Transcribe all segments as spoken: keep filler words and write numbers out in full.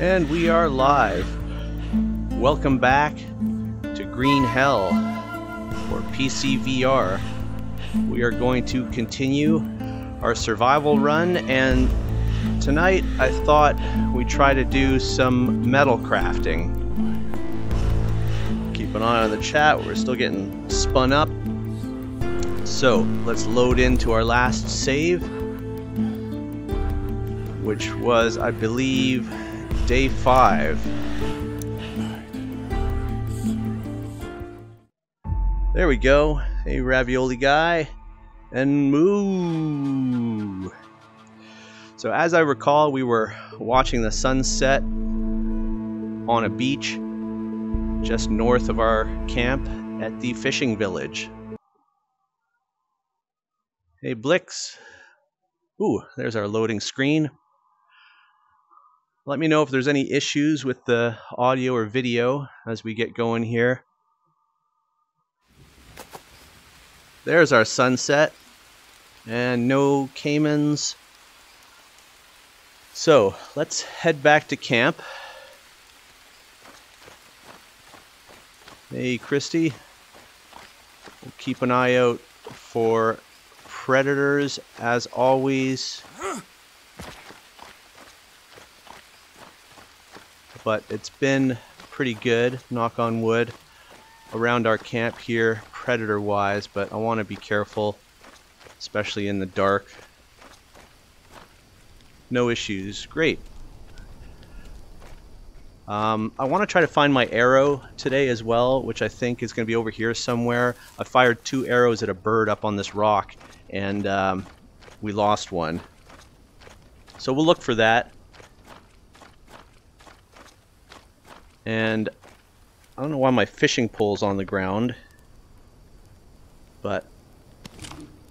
And we are live. Welcome back to Green Hell, or P C V R. We are going to continue our survival run, and tonight I thought we'd try to do some metal crafting. Keep an eye on the chat, we're still getting spun up. So let's load into our last save, which was, I believe, day five. There we go. Hey, ravioli guy. And moo. So as I recall, we were watching the sunset on a beach just north of our camp at the fishing village. Hey, Blix. Ooh, there's our loading screen. Let me know if there's any issues with the audio or video as we get going here. There's our sunset. And no caimans. So, let's head back to camp. Hey, Christy. We'll keep an eye out for predators, as always. But it's been pretty good, knock on wood, around our camp here, predator-wise, but I want to be careful, especially in the dark. No issues. Great. Um, I want to try to find my arrow today as well, which I think is going to be over here somewhere. I fired two arrows at a bird up on this rock, and um, we lost one. So we'll look for that. And I don't know why my fishing pole's on the ground, but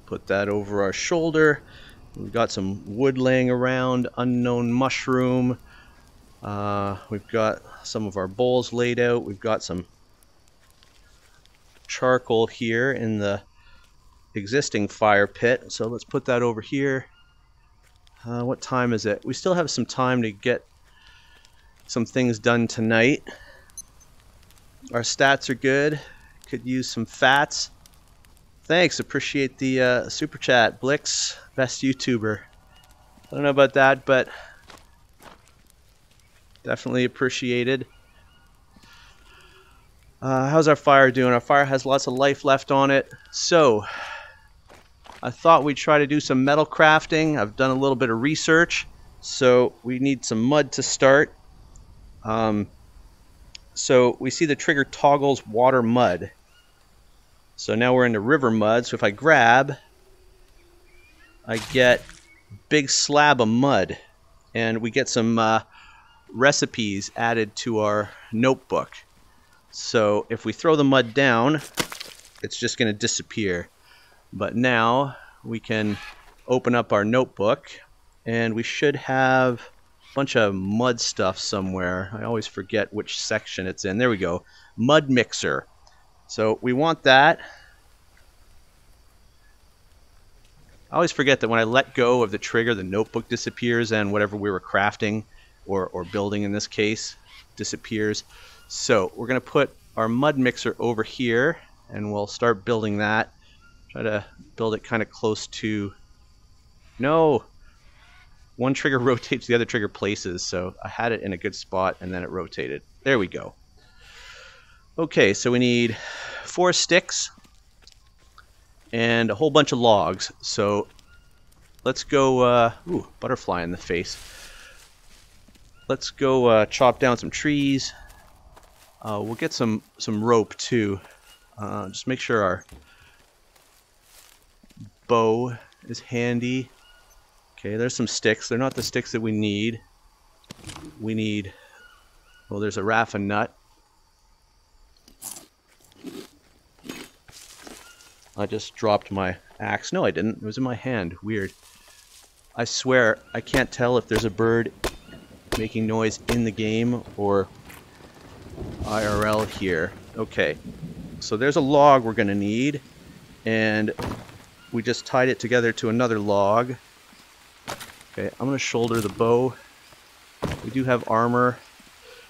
put that over our shoulder. We've got some wood laying around, unknown mushroom. Uh, we've got some of our bowls laid out. We've got some charcoal here in the existing fire pit. So let's put that over here. Uh, what time is it? We still have some time to get some things done tonight. Our stats are good. Could use some fats. Thanks, appreciate the uh, super chat, Blix, best YouTuber. I don't know about that, but definitely appreciated. Uh, how's our fire doing? Our fire has lots of life left on it. So, I thought we'd try to do some metal crafting. I've done a little bit of research, so we need some mud to start. Um, so we see the trigger toggles water mud. So now we're into river mud. So if I grab, I get big slab of mud, and we get some uh, recipes added to our notebook. So if we throw the mud down, it's just going to disappear. But now we can open up our notebook, and we should have bunch of mud stuff somewhere. I always forget which section it's in. There we go. Mud mixer. So we want that. I always forget that when I let go of the trigger, the notebook disappears and whatever we were crafting or, or building in this case disappears. So we're going to put our mud mixer over here, and we'll start building that. Try to build it kind of close to... No! One trigger rotates, the other trigger places, so I had it in a good spot, and then it rotated. There we go. Okay, so we need four sticks and a whole bunch of logs. So let's go... Uh, ooh, butterfly in the face. Let's go uh, chop down some trees. Uh, we'll get some, some rope, too. Uh, just make sure our bow is handy. Okay, there's some sticks. They're not the sticks that we need. We need... Well, there's a raffia nut. I just dropped my axe. No, I didn't. It was in my hand. Weird. I swear, I can't tell if there's a bird making noise in the game or I R L here. Okay. So there's a log we're going to need. And we just tied it together to another log. Okay, I'm going to shoulder the bow. We do have armor.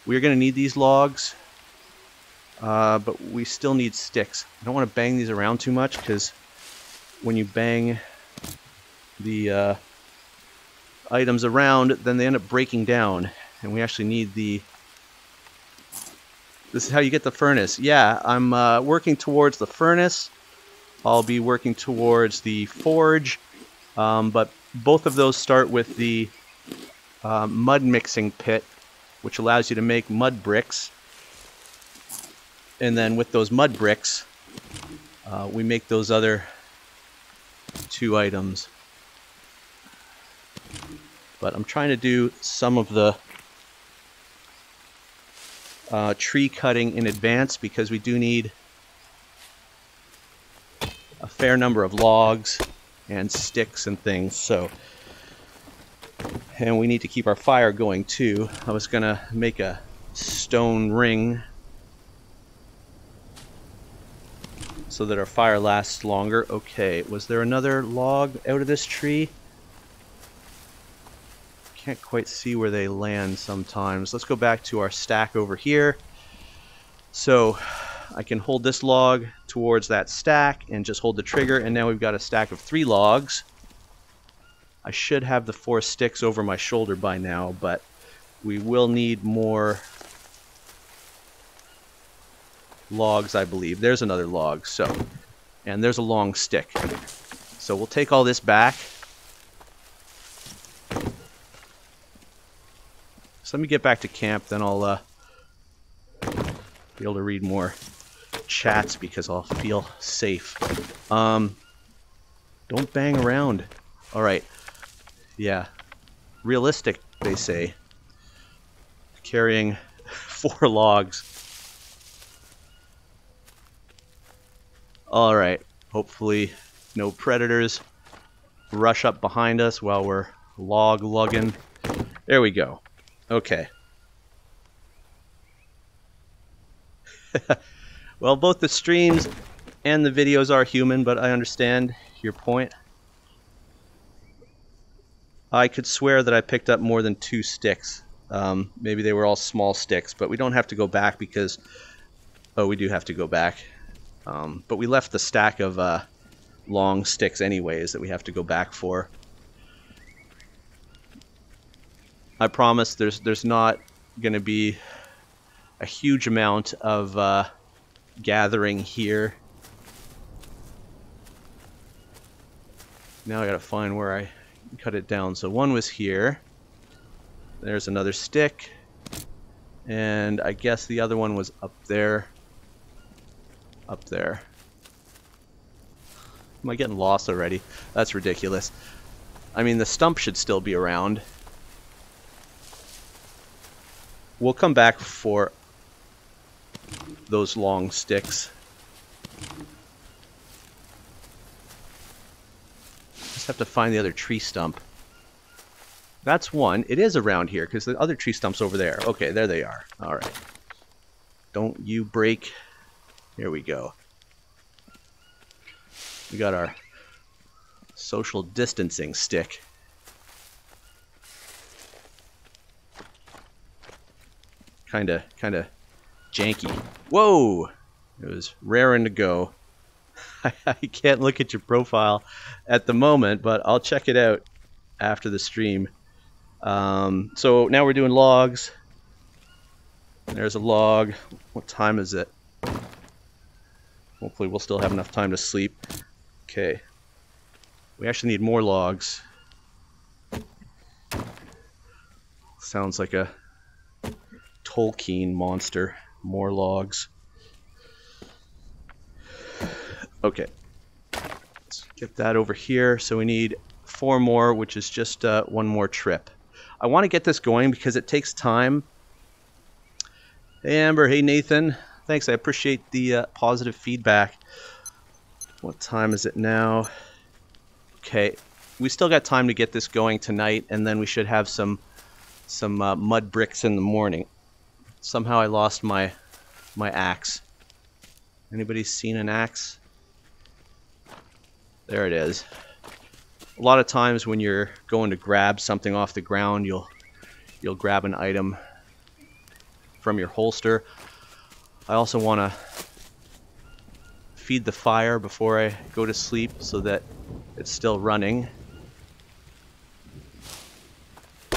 We're going to need these logs, uh, but we still need sticks. I don't want to bang these around too much, because when you bang the uh, items around, then they end up breaking down, and we actually need the... This is how you get the furnace. Yeah, I'm uh, working towards the furnace. I'll be working towards the forge, um, but both of those start with the uh, mud mixing pit, which allows you to make mud bricks. And then with those mud bricks, uh, we make those other two items. But I'm trying to do some of the uh, tree cutting in advance, because we do need a fair number of logs and sticks and things. So, and we need to keep our fire going too. I was gonna make a stone ring so that our fire lasts longer. Okay, was there another log out of this tree? Can't quite see where they land sometimes. Let's go back to our stack over here. So I can hold this log towards that stack and just hold the trigger, and now we've got a stack of three logs. I should have the four sticks over my shoulder by now, but we will need more logs, I believe. There's another log, so, and there's a long stick. So we'll take all this back. So let me get back to camp, then I'll uh, be able to read more chats, because I'll feel safe. Um, don't bang around. All right. Yeah. Realistic, they say. Carrying four logs. All right. Hopefully no predators rush up behind us while we're log lugging. There we go. Okay. Well, both the streams and the videos are human, but I understand your point. I could swear that I picked up more than two sticks. Um, maybe they were all small sticks, but we don't have to go back because... Oh, we do have to go back. Um, but we left the stack of uh, long sticks anyways that we have to go back for. I promise there's, there's not going to be a huge amount of uh, gathering here. Now I gotta find where I... cut it down. So one was here. There's another stick. And I guess the other one was up there. Up there. Am I getting lost already? That's ridiculous. I mean, the stump should still be around. We'll come back for those long sticks. Have to find the other tree stump. That's one. It is around here, because the other tree stump's over there. Okay, there they are. All right. Don't you break. Here we go. We got our social distancing stick. Kinda, kinda janky. Whoa! It was raring to go. I can't look at your profile at the moment, but I'll check it out after the stream. Um, so now we're doing logs. There's a log. What time is it? Hopefully we'll still have enough time to sleep. Okay. We actually need more logs. Sounds like a Tolkien monster. More logs. Okay, let's get that over here. So we need four more, which is just uh, one more trip. I want to get this going because it takes time. Hey, Amber. Hey, Nathan. Thanks. I appreciate the uh, positive feedback. What time is it now? Okay, we still got time to get this going tonight, and then we should have some some uh, mud bricks in the morning. Somehow I lost my my axe. Anybody seen an axe? There it is. A lot of times when you're going to grab something off the ground, you'll you'll grab an item from your holster. I also want to feed the fire before I go to sleep so that it's still running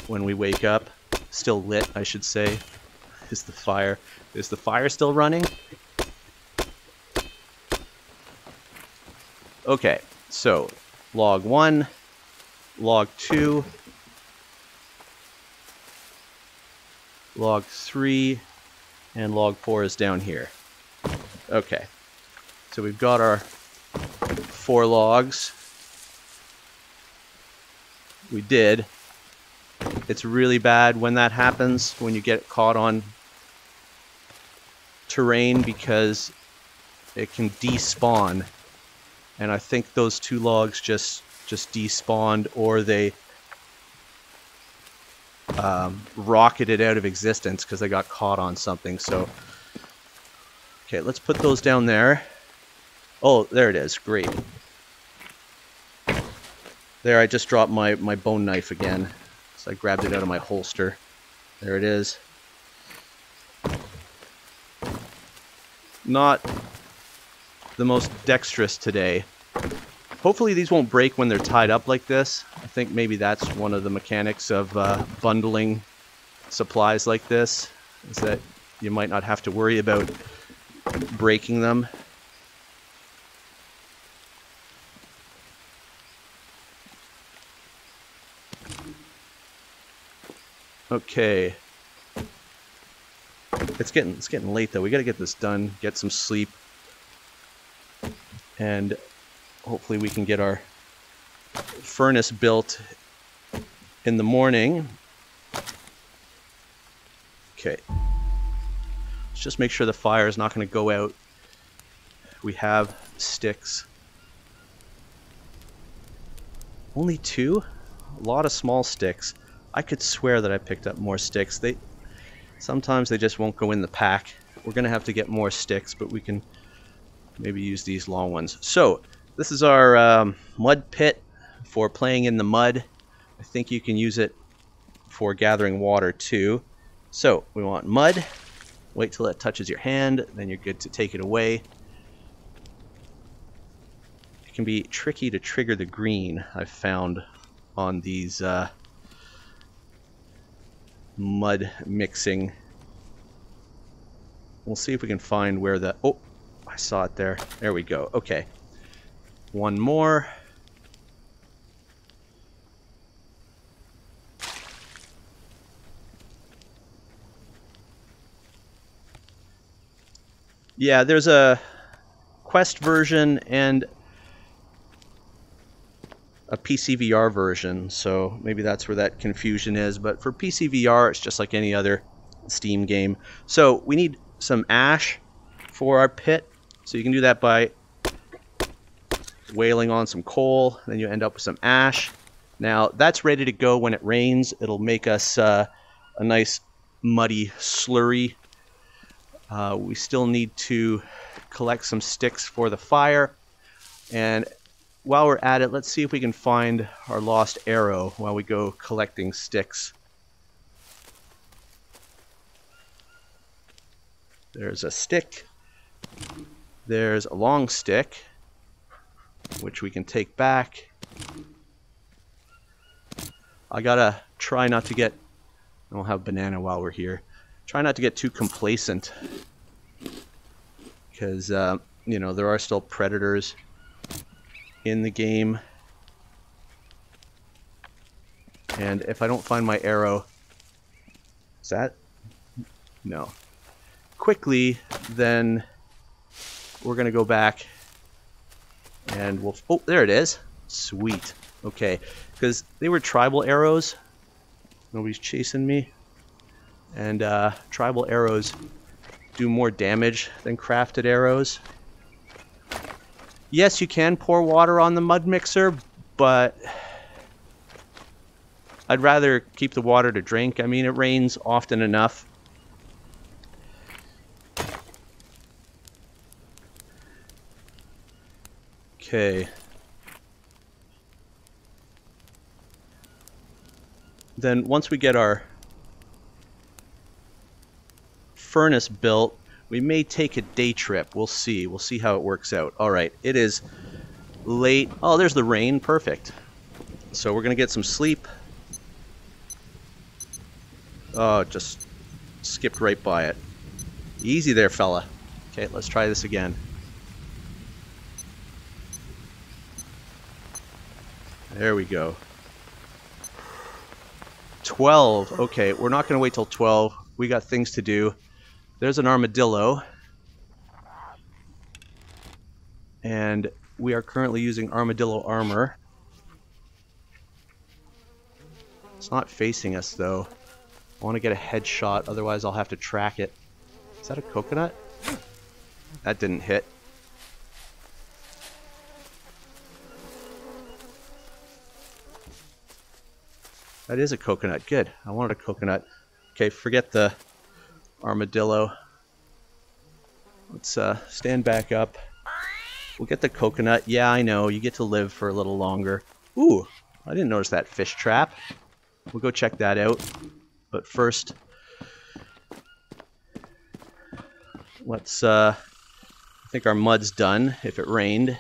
when we wake up. Still lit, I should say. Is the fire is the fire still running? Okay, so log one, log two, log three, and log four is down here. Okay, so we've got our four logs. We did. It's really bad when that happens, when you get caught on terrain, because it can despawn. And I think those two logs just just despawned, or they um, rocketed out of existence because they got caught on something. So, okay, let's put those down there. Oh, there it is. Great. There, I just dropped my, my bone knife again. So I grabbed it out of my holster. There it is. Not the most dexterous today. Hopefully these won't break when they're tied up like this. I think maybe that's one of the mechanics of uh, bundling supplies like this, is that you might not have to worry about breaking them. Okay, it's getting it's getting late though. We gotta get this done, get some sleep, and hopefully we can get our furnace built in the morning. Okay, let's just make sure the fire is not gonna go out. We have sticks. Only two? A lot of small sticks. I could swear that I picked up more sticks. They sometimes they just won't go in the pack. We're gonna have to get more sticks, but we can maybe use these long ones. So this is our um, mud pit for playing in the mud. I think you can use it for gathering water too. So we want mud. Wait till it touches your hand, then you're good to take it away. It can be tricky to trigger the green, I've found, on these uh, mud mixing. We'll see if we can find where the... Oh, I saw it there. There we go. Okay. One more. Yeah, there's a quest version and a P C V R version, so maybe that's where that confusion is. But for P C V R, it's just like any other Steam game. So we need some ash for our pit. So you can do that by wailing on some coal, and then you end up with some ash. Now that's ready to go. When it rains, it'll make us uh, a nice muddy slurry. Uh, we still need to collect some sticks for the fire, and while we're at it, let's see if we can find our lost arrow while we go collecting sticks. There's a stick. There's a long stick, which we can take back. I gotta try not to get... I don't have banana while we're here. Try not to get too complacent, because, uh, you know, there are still predators in the game, and if I don't find my arrow is that no quickly, then we're gonna go back and we'll... Oh, there it is. Sweet. Okay, because they were tribal arrows. Nobody's chasing me, and uh, tribal arrows do more damage than crafted arrows. Yes, you can pour water on the mud mixer, but I'd rather keep the water to drink. I mean, it rains often enough. Okay. Then once we get our furnace built. We may take a day trip. We'll see. We'll see how it works out. All right. It is late. Oh, there's the rain. Perfect. So we're going to get some sleep. Oh, just skipped right by it. Easy there, fella. Okay, let's try this again. There we go. twelve. Okay, we're not going to wait till twelve. We got things to do. There's an armadillo. And we are currently using armadillo armor. It's not facing us, though. I want to get a headshot, otherwise I'll have to track it. Is that a coconut? That didn't hit. That is a coconut. Good. I wanted a coconut. Okay, forget the armadillo. Let's uh, stand back up. We'll get the coconut. Yeah, I know. You get to live for a little longer. Ooh, I didn't notice that fish trap. We'll go check that out. But first, let's... Uh, I think our mud's done, if it rained.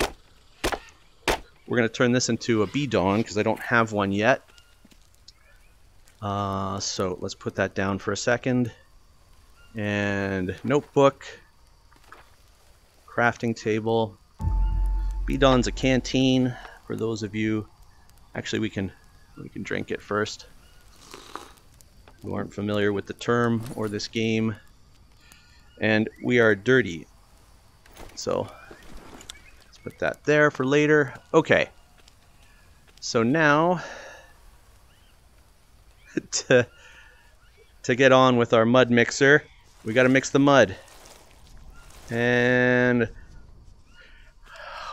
We're going to turn this into a bidon because I don't have one yet. Uh, so let's put that down for a second. And notebook. Crafting table. Bidon's a canteen for those of you. Actually, we can, we can drink it first. Who aren't familiar with the term or this game. And we are dirty. So... put that there for later. Okay. So now to to get on with our mud mixer, we got to mix the mud. And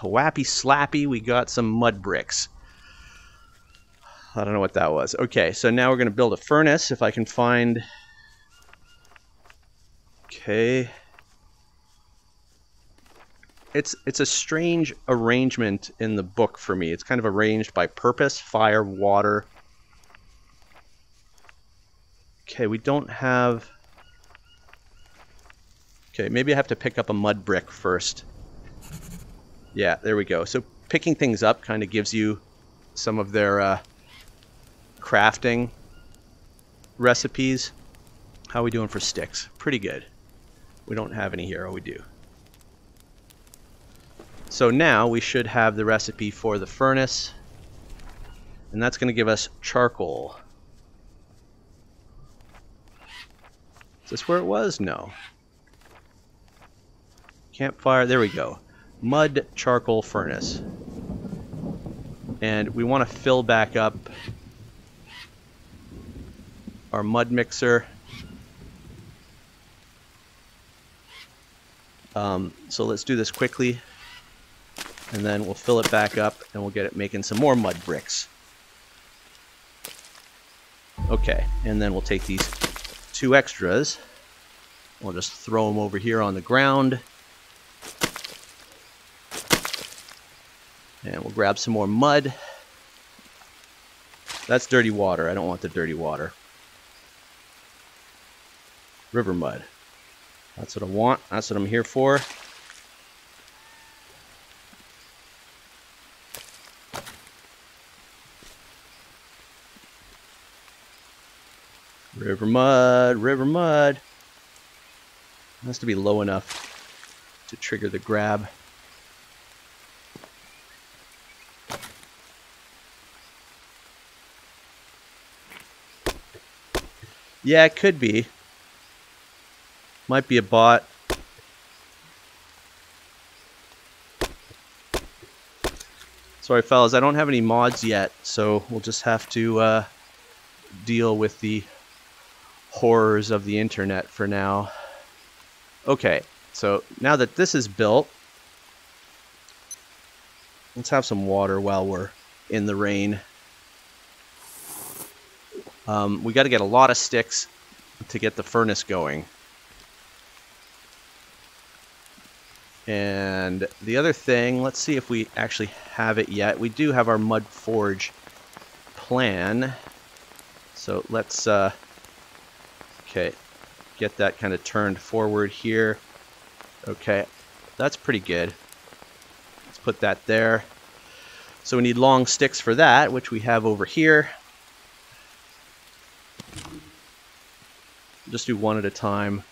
wappy slappy, we got some mud bricks. I don't know what that was. Okay, so now we're going to build a furnace if I can find. Okay. It's it's a strange arrangement in the book for me. It's kind of arranged by purpose, fire, water. Okay, we don't have... Okay, maybe I have to pick up a mud brick first. Yeah, there we go. So picking things up kind of gives you some of their uh, crafting recipes. How are we doing for sticks? Pretty good. We don't have any here. Oh, we do. So now we should have the recipe for the furnace, and that's going to give us charcoal. Is this where it was? No. Campfire, there we go. Mud charcoal furnace. And we want to fill back up our mud mixer. Um, so let's do this quickly. And then we'll fill it back up and we'll get it making some more mud bricks. Okay, and then we'll take these two extras. We'll just throw them over here on the ground. And we'll grab some more mud. That's dirty water. I don't want the dirty water. River mud. That's what I want. That's what I'm here for. River mud, river mud. It has to be low enough to trigger the grab. Yeah, it could be. Might be a bot. Sorry, fellas, I don't have any mods yet, so we'll just have to uh, deal with the horrors of the internet for now. Okay, so now that this is built, let's have some water while we're in the rain. Um, we got to get a lot of sticks to get the furnace going. And the other thing, let's see if we actually have it yet. We do have our mud forge plan. So let's... Uh, Okay, get that kind of turned forward here. Okay, that's pretty good. Let's put that there. So we need long sticks for that, which we have over here. Just do one at a time.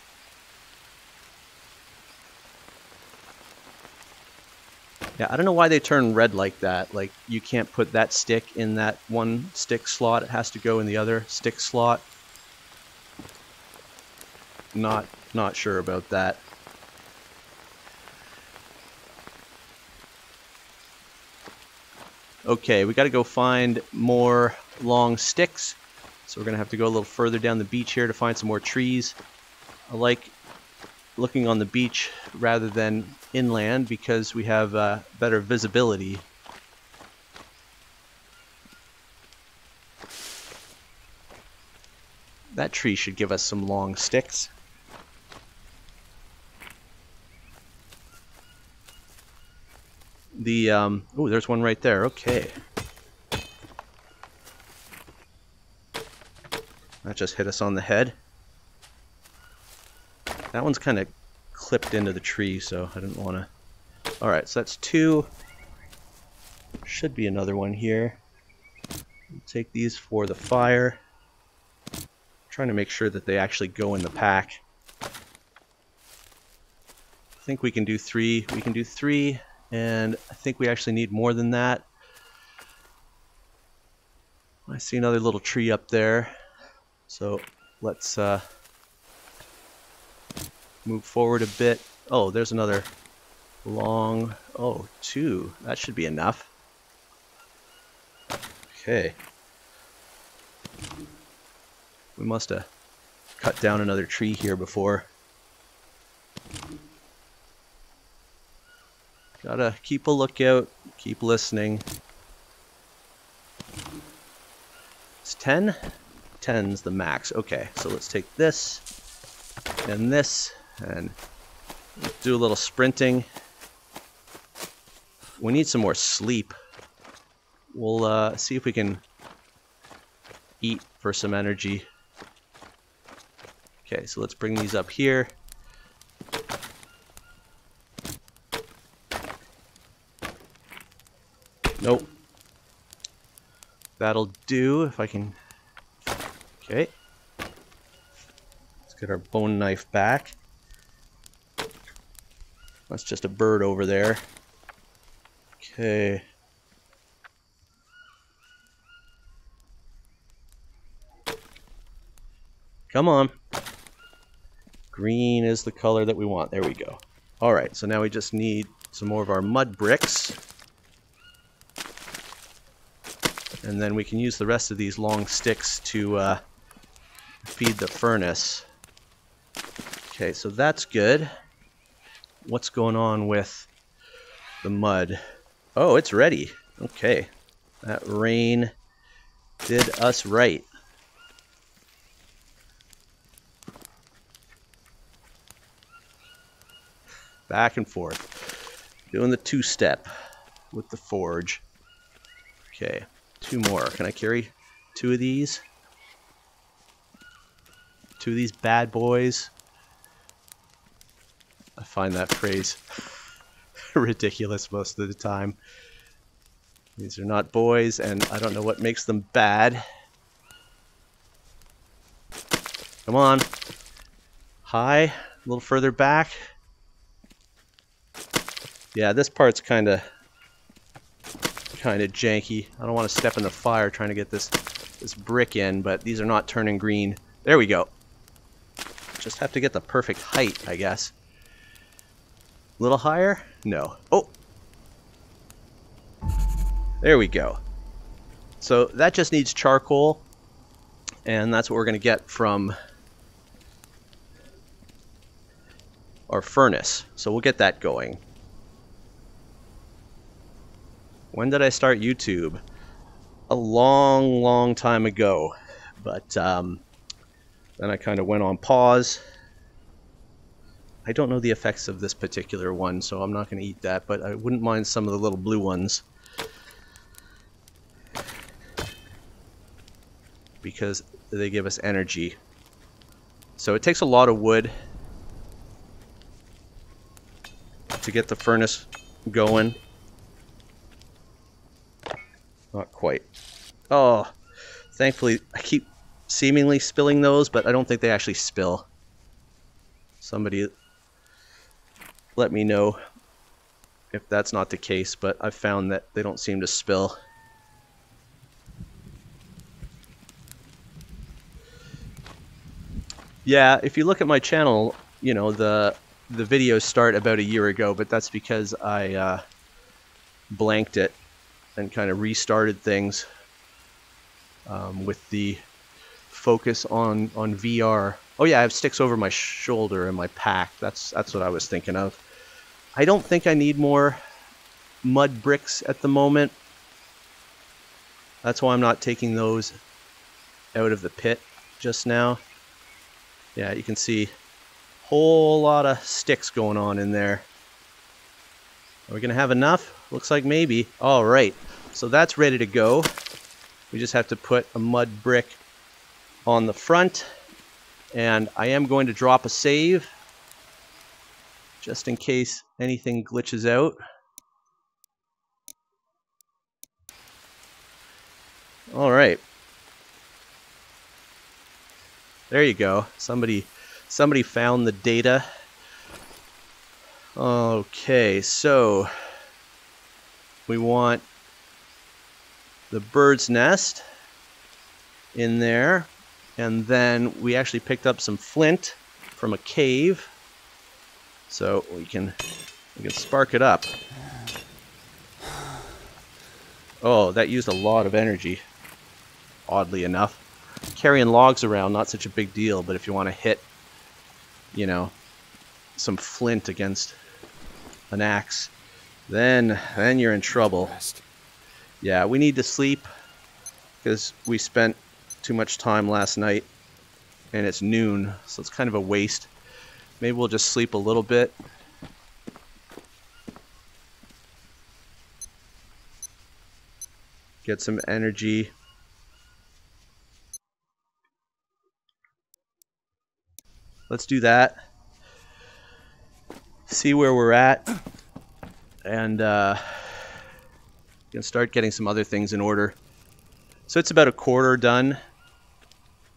Yeah, I don't know why they turn red like that. Like, you can't put that stick in that one stick slot. It has to go in the other stick slot. Not, not sure about that. Okay, we got to go find more long sticks. So we're going to have to go a little further down the beach here to find some more trees. I like looking on the beach rather than inland because we have uh, better visibility. That tree should give us some long sticks. The um, oh, there's one right there. Okay, that just hit us on the head. That one's kind of clipped into the tree, so I didn't want to. All right, so that's two. Should be another one here. Take these for the fire. I'm trying to make sure that they actually go in the pack. I think we can do three. We can do three, and I think we actually need more than that. I see another little tree up there, so let's uh, move forward a bit. Oh, there's another long, oh, two. That should be enough. Okay. We must have cut down another tree here before. Gotta keep a lookout, keep listening. It's ten? ten's the max. Okay, so let's take this and this. And do a little sprinting. We need some more sleep. We'll uh, see if we can eat for some energy. Okay, so let's bring these up here. Nope. That'll do if I can. Okay. Let's get our bone knife back. That's just a bird over there. Okay. Come on. Green is the color that we want. There we go. All right, so now we just need some more of our mud bricks. And then we can use the rest of these long sticks to uh, feed the furnace. Okay, so that's good. What's going on with the mud? Oh, it's ready. Okay. That rain did us right. Back and forth. Doing the two-step with the forge. Okay. Two more. Can I carry two of these? Two of these bad boys. I find that phrase ridiculous most of the time. These are not boys, and I don't know what makes them bad. Come on. High, a little further back. Yeah, this part's kind of kind of janky. I don't want to step in the fire trying to get this this brick in, but these are not turning green. There we go. Just have to get the perfect height, I guess. A little higher? No. Oh! There we go. So that just needs charcoal, and that's what we're going to get from our furnace. So we'll get that going. When did I start YouTube? A long, long time ago. But um, then I kind of went on pause. I don't know the effects of this particular one, so I'm not going to eat that, but I wouldn't mind some of the little blue ones. Because they give us energy. So it takes a lot of wood to get the furnace going. Not quite. Oh, thankfully I keep seemingly spilling those, but I don't think they actually spill. Somebody let me know if that's not the case, but I've found that they don't seem to spill. Yeah, if you look at my channel, you know, the the videos start about a year ago, but that's because I uh, blanked it and kind of restarted things um, with the focus on, on V R. Oh yeah, I have sticks over my shoulder and my pack. That's that's what I was thinking of. I don't think I need more mud bricks at the moment. That's why I'm not taking those out of the pit just now. Yeah, you can see a whole lot of sticks going on in there. Are we gonna have enough? Looks like maybe. All right, so that's ready to go. We just have to put a mud brick on the front, and I am going to drop a save just in case anything glitches out. All right. There you go. Somebody somebody found the data. Okay, so we want the bird's nest in there, and then we actually picked up some flint from a cave, so we can we can spark it up. Oh, that used a lot of energy, oddly enough. Carrying logs around, not such a big deal, but if you want to hit, you know, some flint against an axe, then then you're in trouble. Yeah, we need to sleep because we spent too much time last night, and it's noon, so it's kind of a waste. Maybe we'll just sleep a little bit. Get some energy. Let's do that. See where we're at, and uh, gonna start getting some other things in order. So it's about a quarter done.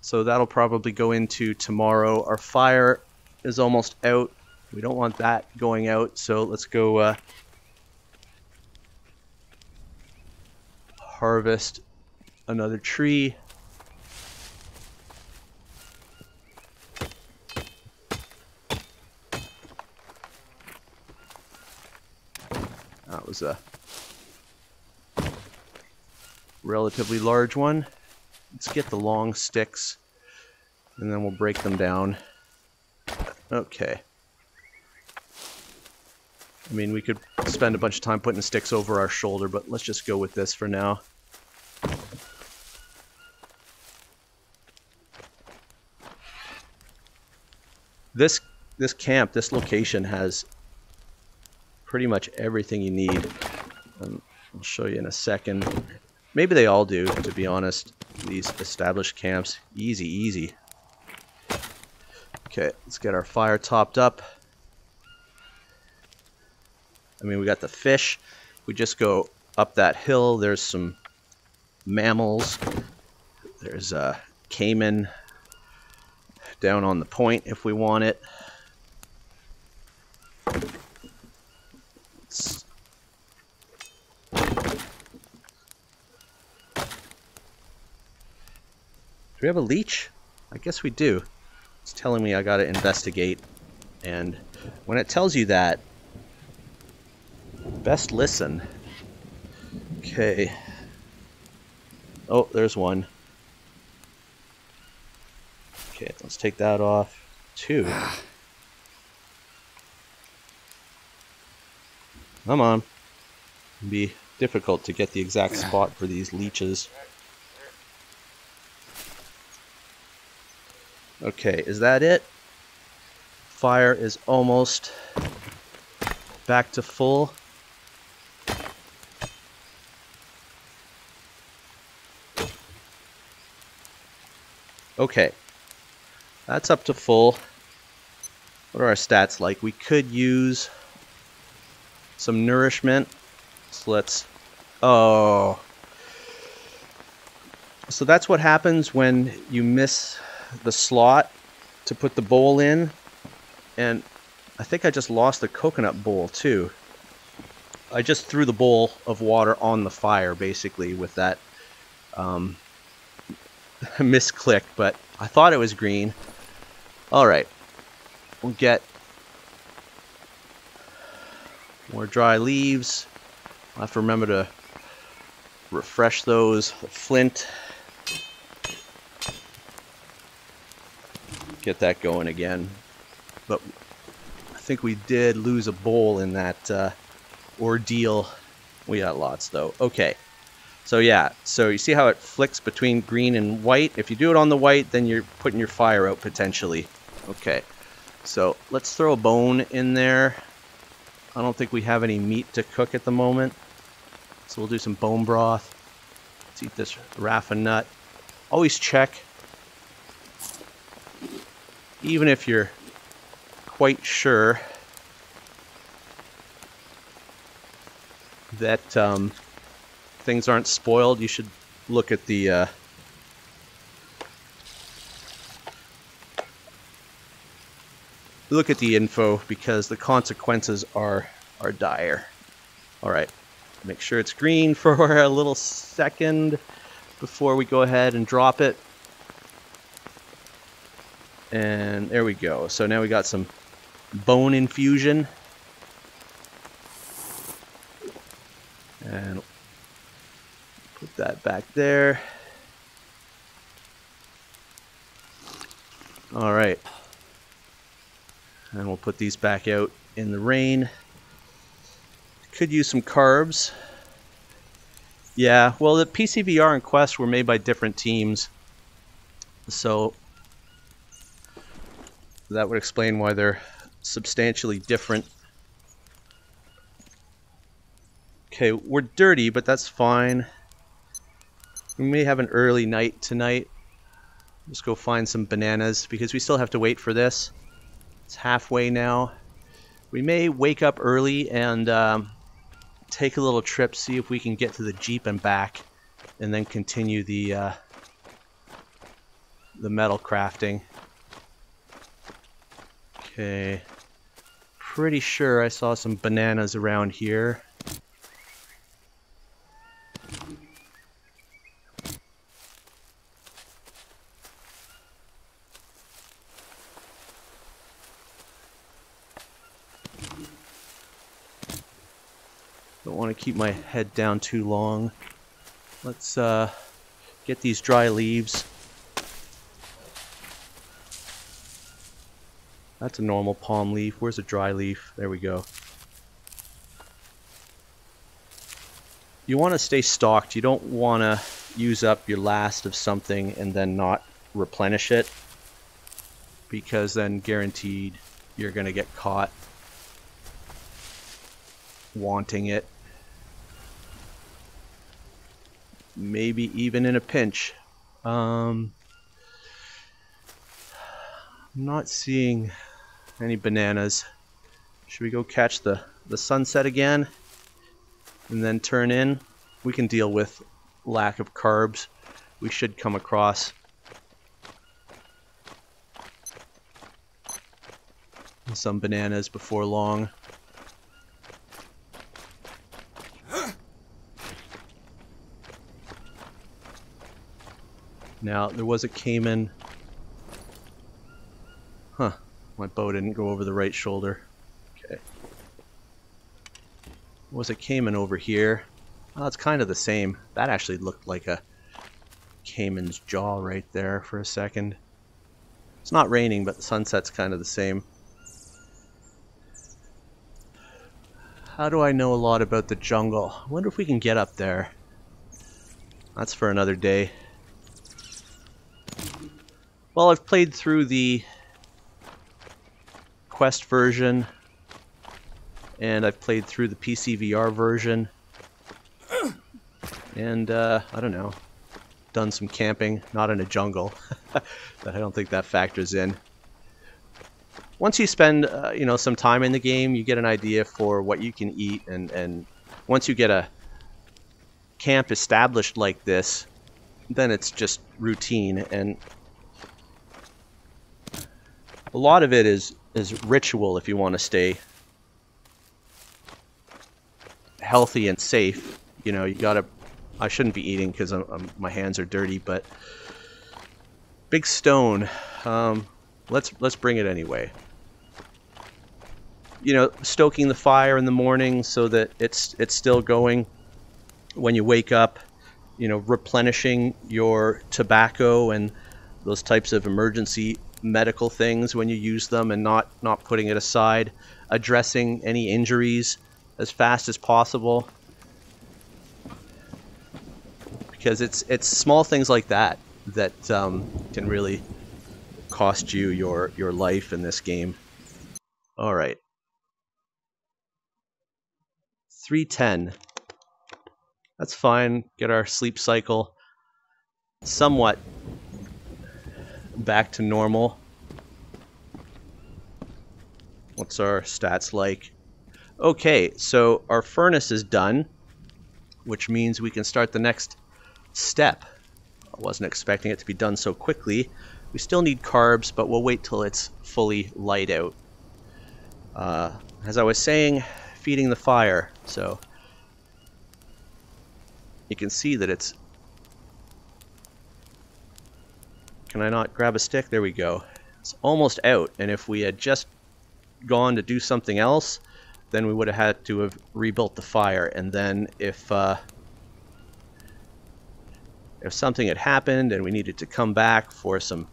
So that'll probably go into tomorrow. Our fire is almost out. We don't want that going out. So let's go uh, harvest another tree. That was a relatively large one. Let's get the long sticks, and then we'll break them down. Okay. I mean, we could spend a bunch of time putting sticks over our shoulder, but let's just go with this for now. This this camp, this location has pretty much everything you need. Um, I'll show you in a second. Maybe they all do, to be honest. These established camps. Easy, easy. Okay, let's get our fire topped up. I mean, we got the fish. We just go up that hill. There's some mammals. There's a caiman down on the point if we want it. Do we have a leech? I guess we do. It's telling me I gotta investigate, and when it tells you that, best listen. Okay. Oh, there's one. Okay, let's take that off. Two. Come on. It'd be difficult to get the exact spot for these leeches. Okay, is that it? Fire is almost back to full. Okay. That's up to full. What are our stats like? We could use some nourishment. So let's... Oh. So that's what happens when you miss the slot to put the bowl in. And I think I just lost the coconut bowl too. I just threw the bowl of water on the fire basically with that um, misclick, but I thought it was green. All right, we'll get more dry leaves. I'll have to remember to refresh those. Flint. Get that going again. But I think we did lose a bowl in that uh, ordeal. We got lots though. Okay. So yeah, so you see how it flicks between green and white? If you do it on the white, then you're putting your fire out potentially. Okay. So let's throw a bone in there. I don't think we have any meat to cook at the moment. So we'll do some bone broth. Let's eat this raffia nut. Always check. Even if you're quite sure that um, things aren't spoiled, you should look at the uh, look at the info, because the consequences are are dire. All right. Make sure it's green for a little second before we go ahead and drop it. And there we go. So now we got some bone infusion. And put that back there. All right. And we'll put these back out in the rain. Could use some carbs. Yeah, well, the P C V R and Quest were made by different teams, so that would explain why they're substantially different. Okay, we're dirty, but that's fine. We may have an early night tonight. Let's go find some bananas, because we still have to wait for this. It's halfway now. We may wake up early and um, take a little trip, see if we can get to the Jeep and back, and then continue the uh, the metal crafting. Okay, pretty sure I saw some bananas around here. Don't want to keep my head down too long. Let's uh, get these dry leaves. That's a normal palm leaf. Where's a dry leaf? There we go. You want to stay stocked. You don't want to use up your last of something and then not replenish it, because then guaranteed you're going to get caught wanting it, maybe even in a pinch. um, I'm not seeing any bananas. Should we go catch the the sunset again and then turn in? We can deal with lack of carbs. We should come across some bananas before long. Now, there was a caiman. Huh. My bow didn't go over the right shoulder. Okay. There was a caiman over here. Oh, it's kind of the same. That actually looked like a caiman's jaw right there for a second. It's not raining, but the sunset's kind of the same. How do I know a lot about the jungle? I wonder if we can get up there. That's for another day. Well, I've played through the Quest version, and I've played through the P C V R version, and uh, I don't know, done some camping, not in a jungle, but I don't think that factors in. Once you spend uh, you know, some time in the game, you get an idea for what you can eat, and, and once you get a camp established like this, then it's just routine, and a lot of it is is ritual if you want to stay healthy and safe. You know, you gotta, I shouldn't be eating because I'm, I'm, my hands are dirty, but big stone, um, let's let's bring it anyway. You know, stoking the fire in the morning so that it's it's still going when you wake up. You know, replenishing your tobacco and those types of emergency medical things when you use them, and not not putting it aside. Addressing any injuries as fast as possible, because it's it's small things like that that um, can really cost you your your life in this game. All right, three ten. That's fine. Get our sleep cycle somewhat back to normal. What's our stats like? Okay, so our furnace is done, which means we can start the next step. I wasn't expecting it to be done so quickly. We still need carbs, but we'll wait till it's fully light out. Uh, as I was saying, feeding the fire, so you can see that it's... Can I not grab a stick? There we go. It's almost out, and if we had just gone to do something else, then we would have had to have rebuilt the fire, and then if uh, if something had happened and we needed to come back for some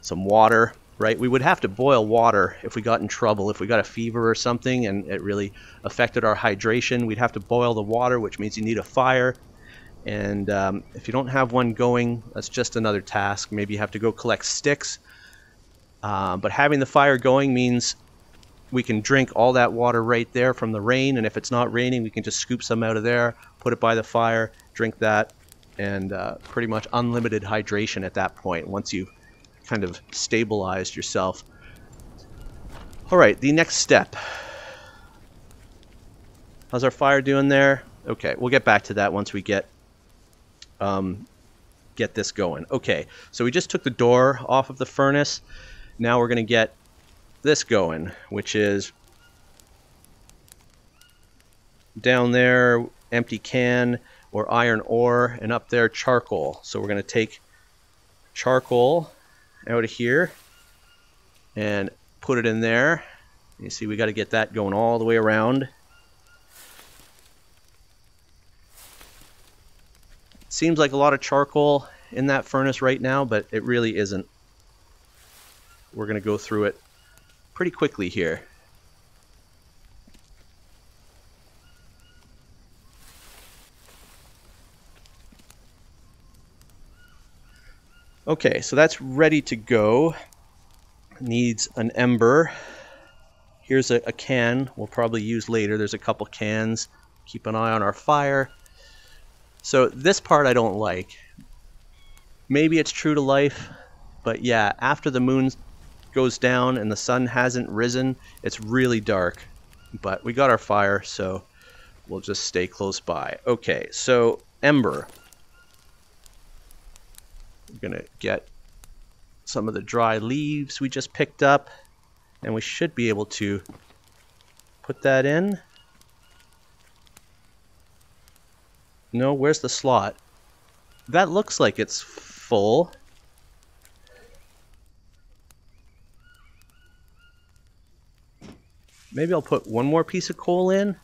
some water, right? We would have to boil water if we got in trouble, if we got a fever or something and it really affected our hydration. We'd have to boil the water, which means you need a fire. And um, if you don't have one going, that's just another task. Maybe you have to go collect sticks. Uh, but having the fire going means we can drink all that water right there from the rain. And if it's not raining, we can just scoop some out of there, put it by the fire, drink that, and uh, pretty much unlimited hydration at that point once you've kind of stabilized yourself. All right, the next step. How's our fire doing there? Okay, we'll get back to that once we get... Um, get this going. Okay, so we just took the door off of the furnace. Now we're going to get this going, which is down there, empty can or iron ore, and up there, charcoal. So we're going to take charcoal out of here and put it in there. You see, we got to get that going all the way around. Seems like a lot of charcoal in that furnace right now, but it really isn't. We're going to go through it pretty quickly here. Okay, so that's ready to go. Needs an ember. Here's a, a can we'll probably use later. There's a couple cans. Keep an eye on our fire. So this part I don't like. Maybe it's true to life, but yeah, after the moon goes down and the sun hasn't risen, it's really dark. But we got our fire, so we'll just stay close by. Okay, so ember. We're gonna get some of the dry leaves we just picked up, and we should be able to put that in. No, where's the slot? That looks like it's full. Maybe I'll put one more piece of coal in.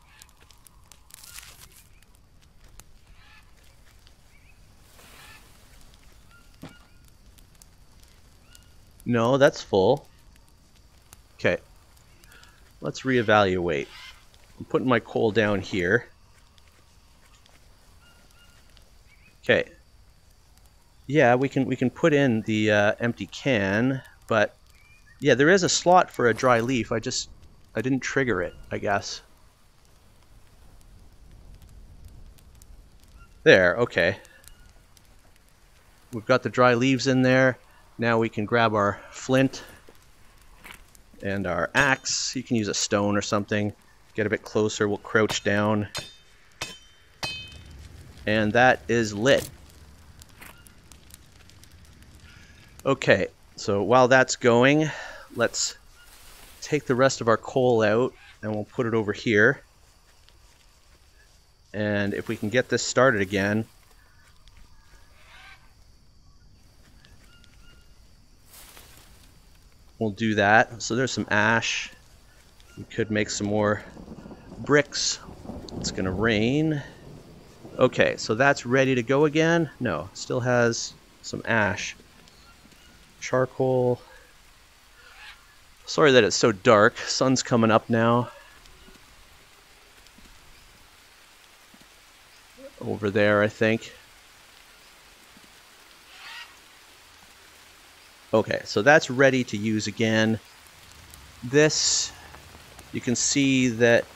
No, that's full. Okay. Let's reevaluate. I'm putting my coal down here. Okay. Yeah, we can we can put in the uh, empty can, but yeah, there is a slot for a dry leaf. I just I didn't trigger it, I guess. There. Okay. We've got the dry leaves in there. Now we can grab our flint and our axe. You can use a stone or something. Get a bit closer, we'll crouch down. And that is lit. Okay, so while that's going, let's take the rest of our coal out and we'll put it over here. And if we can get this started again. We'll do that. So there's some ash. We could make some more bricks. It's gonna rain. Okay, so that's ready to go again. No, still has some ash. Charcoal. Sorry that it's so dark. Sun's coming up now. Over there, I think. Okay, so that's ready to use again. This, you can see that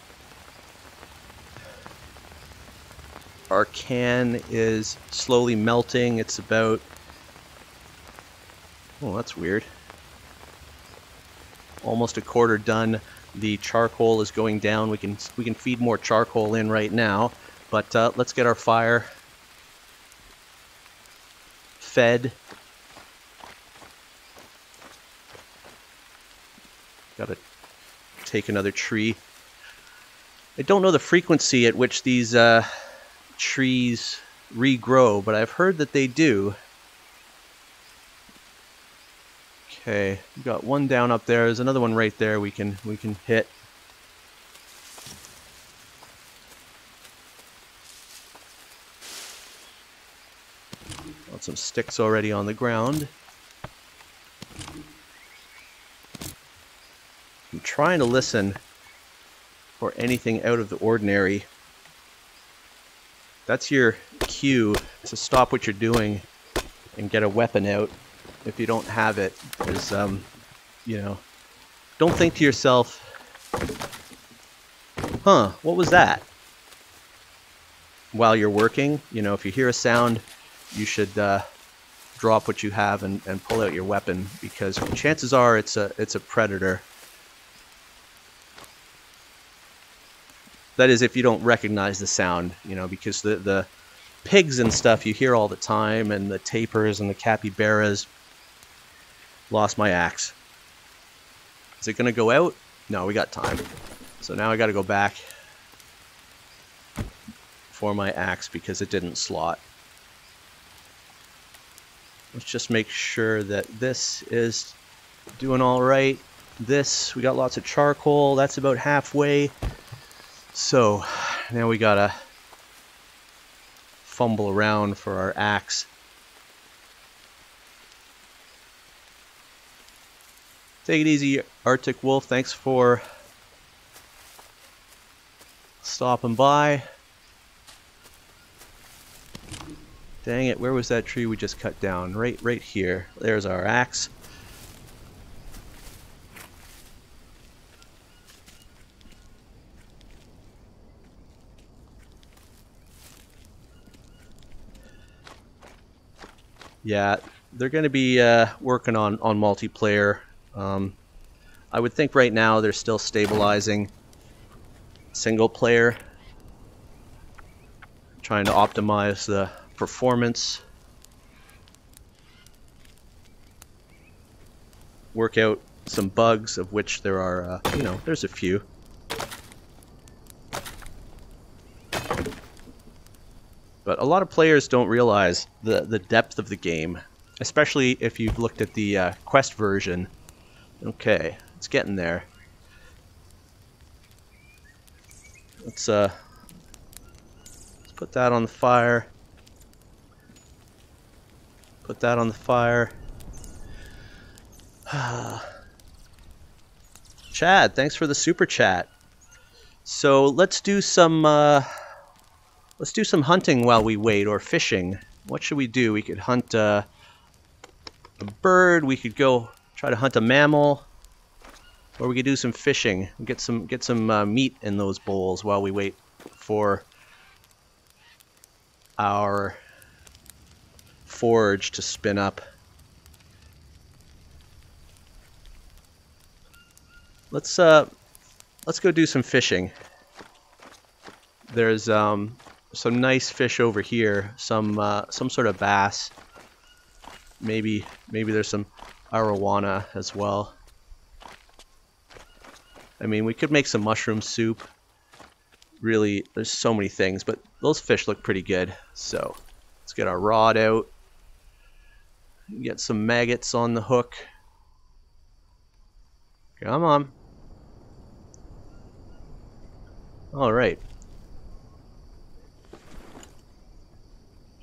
our can is slowly melting. It's about, oh, that's weird. Almost a quarter done. The charcoal is going down. We can we can feed more charcoal in right now, but uh, let's get our fire fed. Gotta take another tree. I don't know the frequency at which these uh, trees regrow, but I've heard that they do. Okay, we got one down up there. There's another one right there. We can we can hit. Got some sticks already on the ground. I'm trying to listen for anything out of the ordinary. That's your cue to stop what you're doing and get a weapon out if you don't have it. Because, um, you know, don't think to yourself, huh, what was that? While you're working, you know, if you hear a sound, you should uh, drop what you have and, and pull out your weapon, because chances are it's a, it's a predator. That is, if you don't recognize the sound, you know, because the, the pigs and stuff you hear all the time, and the tapirs and the capybaras. Lost my axe. Is it going to go out? No, we got time. So now I got to go back for my axe because it didn't slot. Let's just make sure that this is doing all right. This, we got lots of charcoal. That's about halfway. So now we gotta fumble around for our axe. Take it easy, Arctic Wolf. Thanks for stopping by. Dang it, where was that tree we just cut down? Right, right here. There's our axe. Yeah, they're going to be uh, working on, on multiplayer. Um, I would think right now they're still stabilizing single player. Trying to optimize the performance. Work out some bugs, of which there are, uh, you know, there's a few. But a lot of players don't realize the, the depth of the game, especially if you've looked at the uh, Quest version. Okay, it's getting there. Let's, uh, let's put that on the fire. Put that on the fire. Chad, thanks for the super chat. So let's do some... Uh, Let's do some hunting while we wait, or fishing. What should we do? We could hunt uh, a bird. We could go try to hunt a mammal, or we could do some fishing. Get some get some uh, meat in those bowls while we wait for our forge to spin up. Let's uh, let's go do some fishing. There's um, some nice fish over here. Some uh, some sort of bass. Maybe maybe there's some arowana as well. I mean, we could make some mushroom soup. Really, there's so many things, but those fish look pretty good. So let's get our rod out. Get some maggots on the hook. Come on. All right.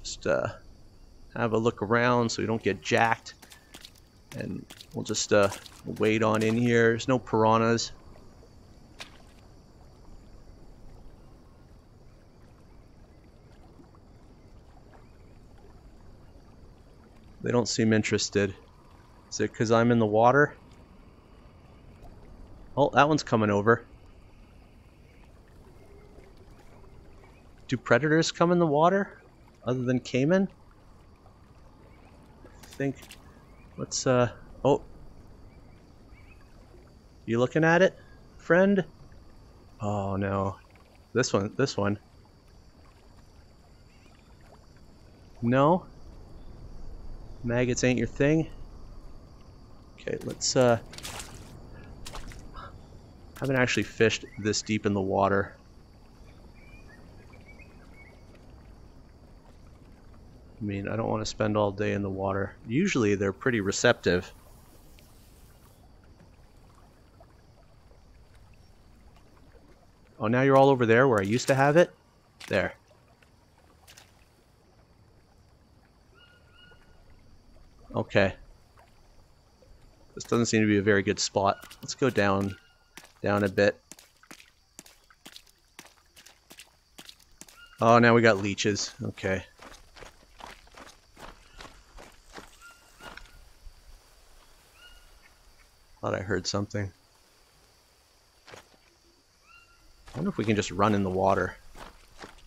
Just uh, have a look around so we don't get jacked. And we'll just uh, wade on in here. There's no piranhas. They don't seem interested. Is it because I'm in the water? Oh, that one's coming over. Do predators come in the water? Other than caiman? I think... Let's, uh... Oh. You looking at it, friend? Oh, no. This one, this one. No? Maggots ain't your thing? Okay, let's, uh... I haven't actually fished this deep in the water. I mean, I don't want to spend all day in the water. Usually they're pretty receptive. Oh, now you're all over there where I used to have it? There. Okay. This doesn't seem to be a very good spot. Let's go down. Down a bit. Oh, now we got leeches. Okay. Thought I heard something. I wonder if we can just run in the water.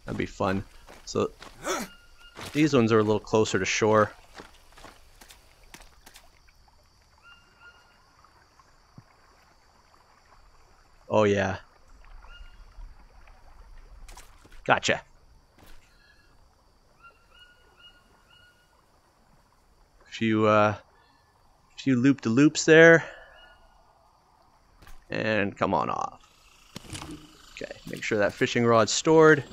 That'd be fun. So these ones are a little closer to shore. Oh, yeah. Gotcha. A few, uh, a few loop-de-loops there. And come on off. Okay, make sure that fishing rod's stored.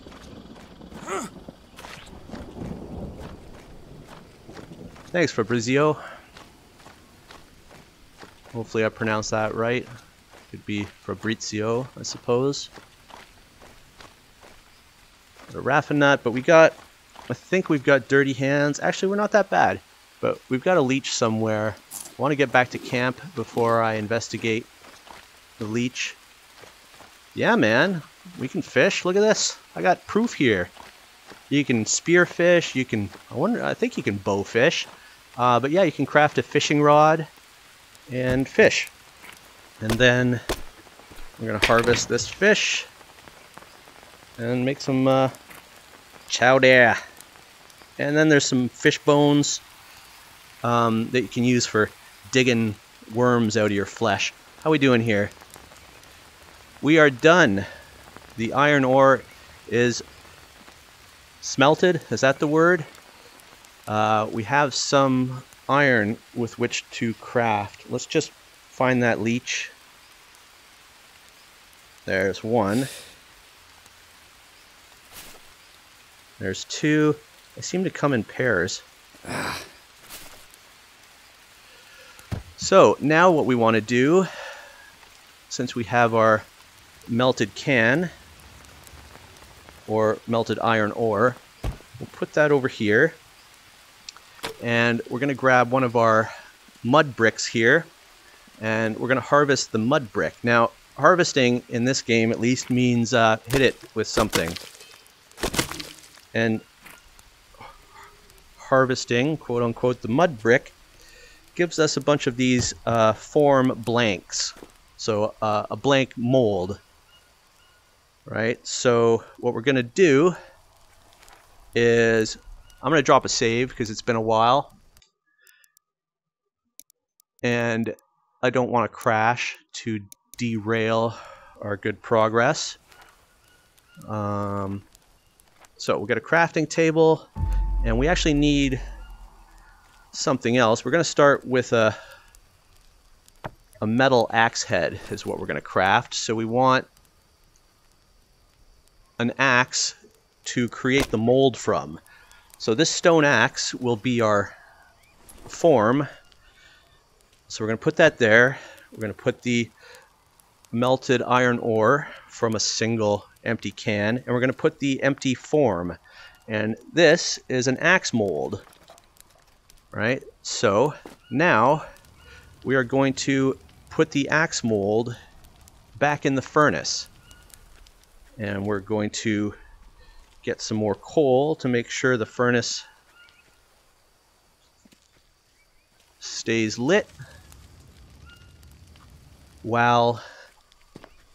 Thanks, Fabrizio. Hopefully I pronounced that right. Could be Fabrizio, I suppose. A raffinat, but we got, I think we've got dirty hands. Actually, we're not that bad, but we've got a leech somewhere. I want to get back to camp before I investigate the leech. Yeah, man, we can fish. Look at this. I got proof here. You can spear fish. You can, I wonder, I think you can bow fish. Uh, but yeah, you can craft a fishing rod and fish. And then we're gonna harvest this fish and make some uh, chowder. And then there's some fish bones um, that you can use for digging worms out of your flesh. How we doing here? We are done. The iron ore is smelted. Is that the word? Uh, we have some iron with which to craft. Let's just find that leech. There's one. There's two. They seem to come in pairs. Ah. So now what we want to do, since we have our melted can or melted iron ore, we'll put that over here. And we're going to grab one of our mud bricks here. And we're going to harvest the mud brick. Now, harvesting in this game at least means uh, hit it with something. And harvesting, quote unquote, the mud brick gives us a bunch of these uh, form blanks. So uh, a blank mold, right? So what we're going to do is I'm going to drop a save because it's been a while. And I don't want to crash to derail our good progress. Um, so we've got a crafting table, and we actually need something else. We're going to start with a, a metal axe head is what we're going to craft. So we want an axe to create the mold from. So this stone axe will be our form. So we're going to put that there. We're going to put the melted iron ore from a single empty can, and we're going to put the empty form. And this is an axe mold. Right? So now we are going to put the axe mold back in the furnace. And we're going to get some more coal to make sure the furnace stays lit while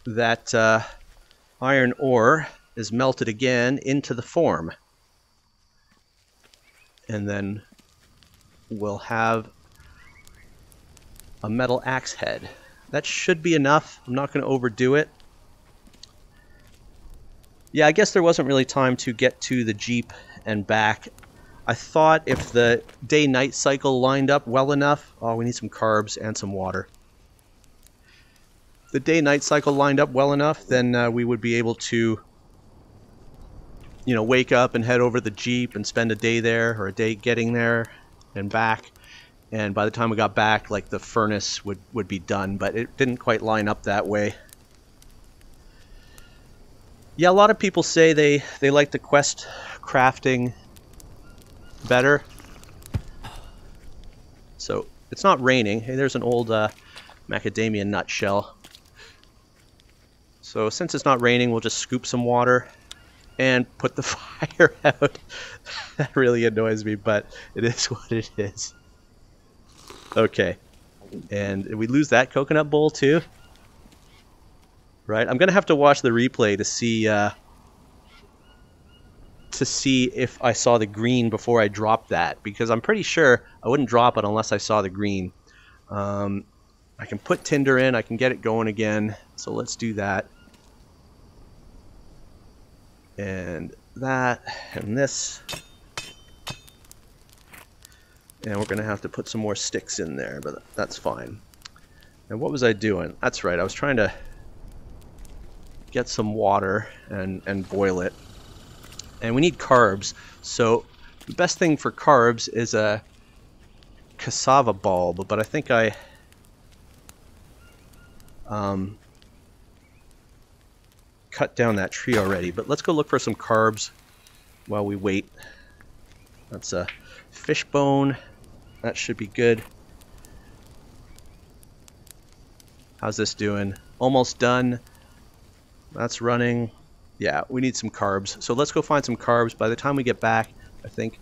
that uh, iron ore is melted again into the form. And then we'll have a metal axe head. That should be enough. I'm not going to overdo it. Yeah, I guess there wasn't really time to get to the Jeep and back. I thought if the day-night cycle lined up well enough... Oh, we need some carbs and some water. If the day-night cycle lined up well enough, then uh, we would be able to, you know, wake up and head over the Jeep and spend a day there, or a day getting there and back. And by the time we got back, like, the furnace would, would be done, but it didn't quite line up that way. Yeah, a lot of people say they, they like the quest crafting better. So, it's not raining. Hey, there's an old uh, macadamia nut shell. So, since it's not raining, we'll just scoop some water and put the fire out. That really annoys me, but it is what it is. Okay. And did we lose that coconut bowl, too? Right, I'm gonna have to watch the replay to see uh, to see if I saw the green before I dropped that, because I'm pretty sure I wouldn't drop it unless I saw the green. Um, I can put tinder in, I can get it going again, so let's do that. And that, and this. And we're gonna have to put some more sticks in there, but that's fine. And what was I doing? That's right, I was trying to get some water and, and boil it. And we need carbs. So the best thing for carbs is a cassava bulb, but I think I um, cut down that tree already. But let's go look for some carbs while we wait. That's a fish bone. That should be good. How's this doing? Almost done. That's running. Yeah, we need some carbs. So let's go find some carbs. By the time we get back, I think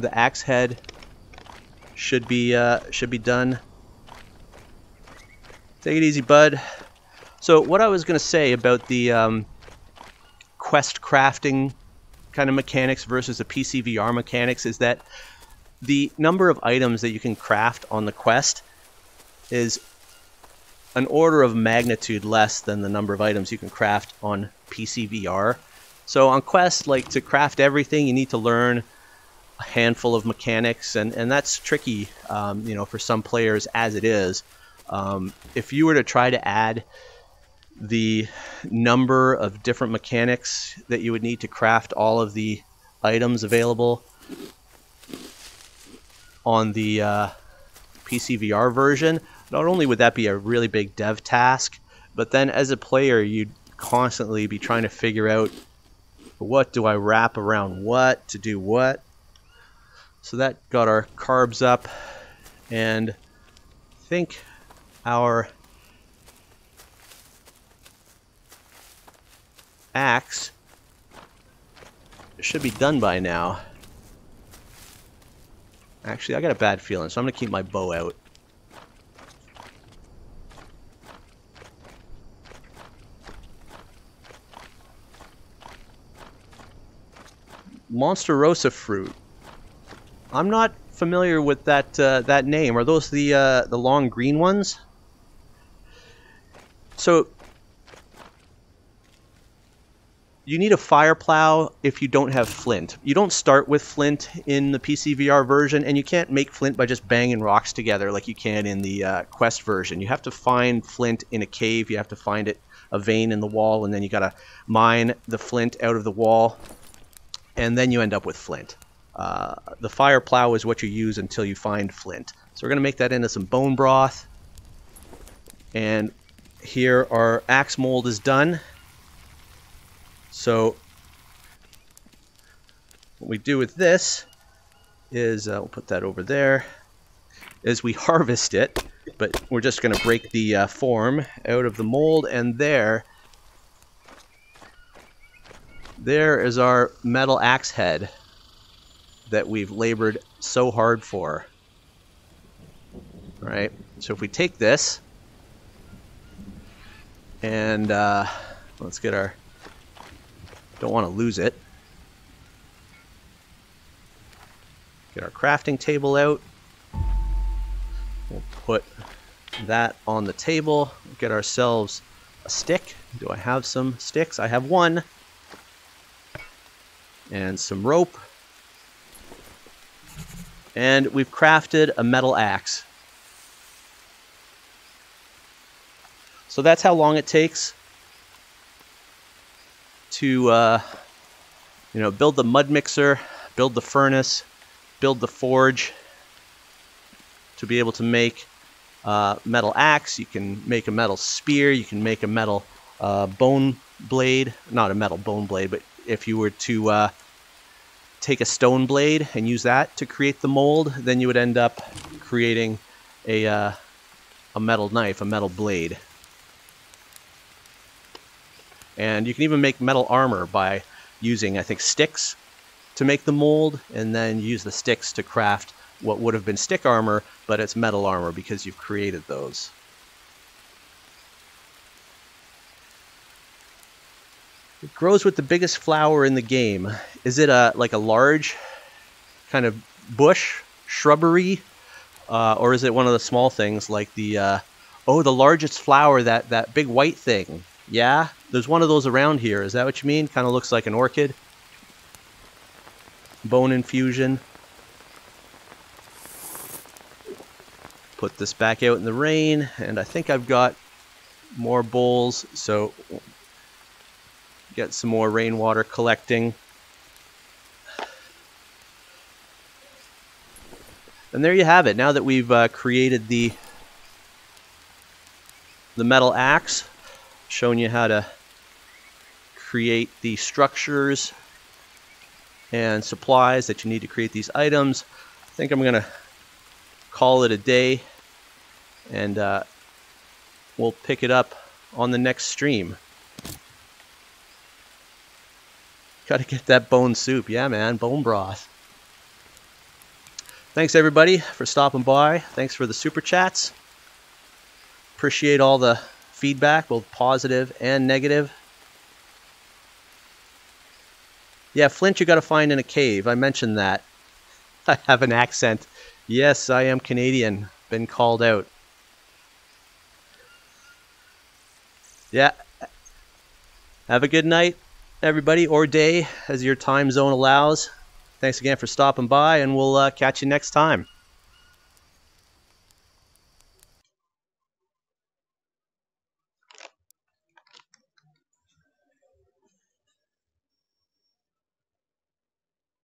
the axe head should be uh, should be done. Take it easy, bud. So what I was going to say about the um, quest crafting kind of mechanics versus the P C V R mechanics is that the number of items that you can craft on the quest is an order of magnitude less than the number of items you can craft on P C V R. So on Quest, like, to craft everything, you need to learn a handful of mechanics, and, and that's tricky, um, you know, for some players as it is. Um, if you were to try to add the number of different mechanics that you would need to craft all of the items available on the uh, P C V R version, not only would that be a really big dev task, but then as a player, you'd constantly be trying to figure out, what do I wrap around what to do what? So that got our carbs up, and I think our axe should be done by now. Actually, I got a bad feeling, so I'm going to keep my bow out. Monster Rosa fruit. I'm not familiar with that uh, that name. Are those the uh, the long green ones? So you need a fire plow if you don't have flint. You don't start with flint in the P C V R version, and you can't make flint by just banging rocks together like you can in the uh, Quest version. You have to find flint in a cave. You have to find it a vein in the wall, and then you gotta mine the flint out of the wall, and then you end up with flint. Uh, the fire plow is what you use until you find flint. So we're gonna make that into some bone broth. And here our axe mold is done. So what we do with this is, uh, we'll put that over there, is we harvest it, but we're just gonna break the uh, form out of the mold, and there, there is our metal axe head that we've labored so hard for. All right, so if we take this, and uh, let's get our, don't want to lose it. Get our crafting table out. We'll put that on the table. We'll get ourselves a stick. Do I have some sticks? I have one. And some rope. And we've crafted a metal axe. So that's how long it takes to uh, you know, build the mud mixer, build the furnace, build the forge, to be able to make a uh, metal axe. You can make a metal spear, you can make a metal uh, bone blade, not a metal bone blade, but if you were to uh, take a stone blade and use that to create the mold, then you would end up creating a, uh, a metal knife, a metal blade. And you can even make metal armor by using, I think, sticks to make the mold, and then use the sticks to craft what would have been stick armor, but it's metal armor because you've created those. It grows with the biggest flower in the game. Is it a like a large kind of bush, shrubbery, uh, or is it one of the small things like the, uh, oh, the largest flower, that, that big white thing? Yeah, there's one of those around here. Is that what you mean? Kind of looks like an orchid. Bone infusion. Put this back out in the rain, and I think I've got more bowls, so get some more rainwater collecting. And there you have it. Now that we've uh, created the the metal axe, shown you how to create the structures and supplies that you need to create these items, I think I'm gonna call it a day, and uh, we'll pick it up on the next stream. Gotta get that bone soup. Yeah man, bone broth. Thanks everybody for stopping by. Thanks for the super chats. Appreciate all the feedback, both positive and negative. Yeah, flint you gotta find in a cave. I mentioned that. I have an accent. Yes, I am Canadian. Been called out. Yeah. Have a good night, everybody, or day, as your time zone allows. Thanks again for stopping by, and we'll uh, catch you next time.